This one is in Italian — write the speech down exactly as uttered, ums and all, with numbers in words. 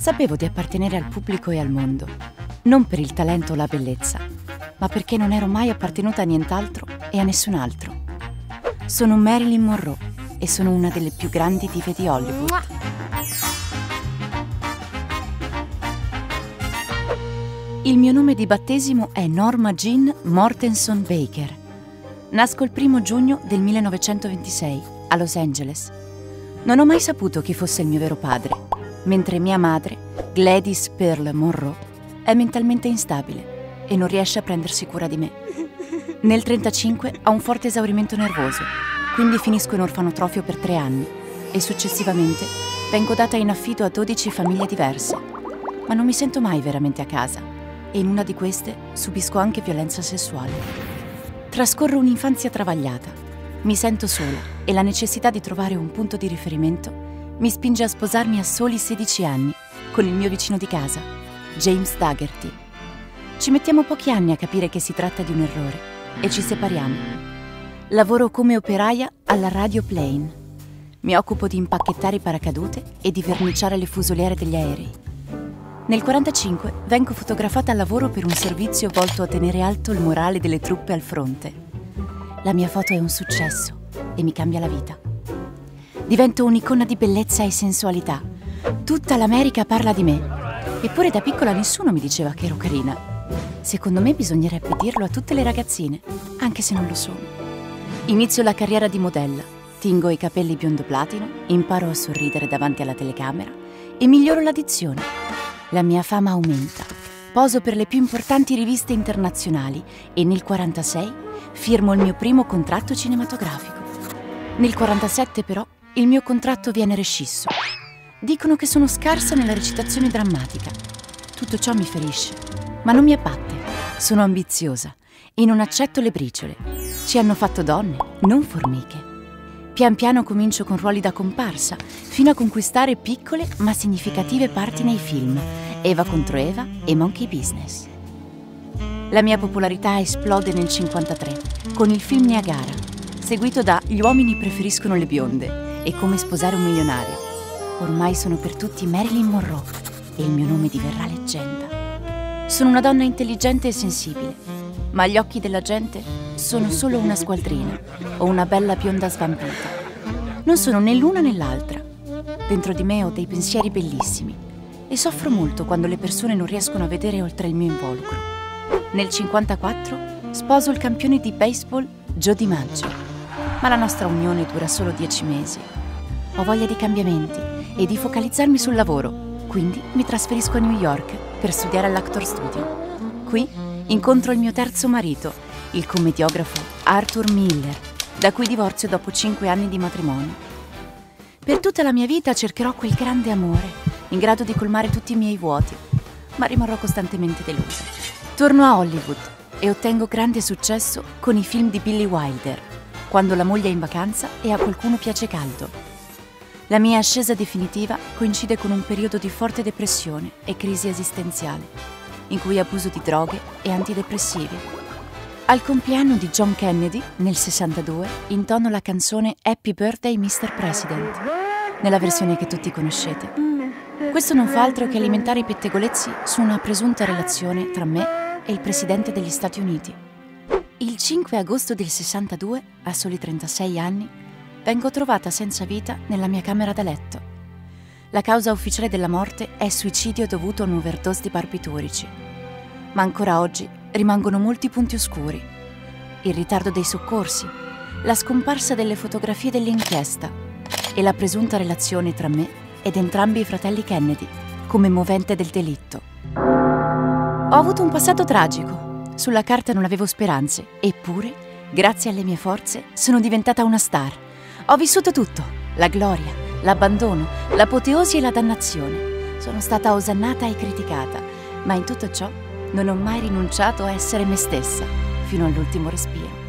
Sapevo di appartenere al pubblico e al mondo, non per il talento o la bellezza, ma perché non ero mai appartenuta a nient'altro e a nessun altro. Sono Marilyn Monroe e sono una delle più grandi dive di Hollywood. Il mio nome di battesimo è Norma Jean Mortenson Baker. Nasco il primo giugno del millenovecentoventisei a Los Angeles. Non ho mai saputo chi fosse il mio vero padre, mentre mia madre, Gladys Pearl Monroe, è mentalmente instabile e non riesce a prendersi cura di me. Nel millenovecentotrentacinque ha un forte esaurimento nervoso, quindi finisco in orfanotrofio per tre anni e successivamente vengo data in affido a dodici famiglie diverse, ma non mi sento mai veramente a casa e in una di queste subisco anche violenza sessuale. Trascorro un'infanzia travagliata, mi sento sola e la necessità di trovare un punto di riferimento mi spinge a sposarmi a soli sedici anni con il mio vicino di casa, James Dougherty. Ci mettiamo pochi anni a capire che si tratta di un errore e ci separiamo. Lavoro come operaia alla Radio Plane. Mi occupo di impacchettare i paracadute e di verniciare le fusoliere degli aerei. Nel millenovecentoquarantacinque vengo fotografata al lavoro per un servizio volto a tenere alto il morale delle truppe al fronte. La mia foto è un successo e mi cambia la vita. Divento un'icona di bellezza e sensualità. Tutta l'America parla di me. Eppure da piccola nessuno mi diceva che ero carina. Secondo me bisognerebbe dirlo a tutte le ragazzine, anche se non lo sono. Inizio la carriera di modella. Tingo i capelli biondo platino, imparo a sorridere davanti alla telecamera e miglioro la dizione. La mia fama aumenta. Poso per le più importanti riviste internazionali e nel millenovecentoquarantasei firmo il mio primo contratto cinematografico. Nel millenovecentoquarantasette però il mio contratto viene rescisso. Dicono che sono scarsa nella recitazione drammatica. Tutto ciò mi ferisce, ma non mi abbatte. Sono ambiziosa e non accetto le briciole. Ci hanno fatto donne, non formiche. Pian piano comincio con ruoli da comparsa, fino a conquistare piccole ma significative parti nei film Eva contro Eva e Monkey Business. La mia popolarità esplode nel millenovecentocinquantatré con il film Niagara, seguito da Gli uomini preferiscono le bionde e Come sposare un milionario. Ormai sono per tutti Marilyn Monroe e il mio nome diverrà leggenda. Sono una donna intelligente e sensibile, ma agli occhi della gente sono solo una squaldrina o una bella bionda svampita. Non sono né l'una né l'altra. Dentro di me ho dei pensieri bellissimi e soffro molto quando le persone non riescono a vedere oltre il mio involucro. Nel millenovecentocinquantaquattro sposo il campione di baseball Joe DiMaggio. Ma la nostra unione dura solo dieci mesi. Ho voglia di cambiamenti e di focalizzarmi sul lavoro, quindi mi trasferisco a New York per studiare all'Actor Studio. Qui incontro il mio terzo marito, il commediografo Arthur Miller, da cui divorzio dopo cinque anni di matrimonio. Per tutta la mia vita cercherò quel grande amore, in grado di colmare tutti i miei vuoti, ma rimarrò costantemente delusa. Torno a Hollywood e ottengo grande successo con i film di Billy Wilder, quando la moglie è in vacanza e a qualcuno piace caldo. La mia ascesa definitiva coincide con un periodo di forte depressione e crisi esistenziale, in cui abuso di droghe e antidepressivi. Al compleanno di John Kennedy, nel sessantadue, intono la canzone Happy Birthday mister President, nella versione che tutti conoscete. Questo non fa altro che alimentare i pettegolezzi su una presunta relazione tra me e il presidente degli Stati Uniti. Il cinque agosto del sessantadue, a soli trentasei anni, vengo trovata senza vita nella mia camera da letto. La causa ufficiale della morte è suicidio dovuto a un overdose di barbiturici. Ma ancora oggi rimangono molti punti oscuri. Il ritardo dei soccorsi, la scomparsa delle fotografie dell'inchiesta e la presunta relazione tra me ed entrambi i fratelli Kennedy come movente del delitto. Ho avuto un passato tragico. Sulla carta non avevo speranze, eppure, grazie alle mie forze, sono diventata una star. Ho vissuto tutto, la gloria, l'abbandono, l'apoteosi e la dannazione. Sono stata osannata e criticata, ma in tutto ciò non ho mai rinunciato a essere me stessa, fino all'ultimo respiro.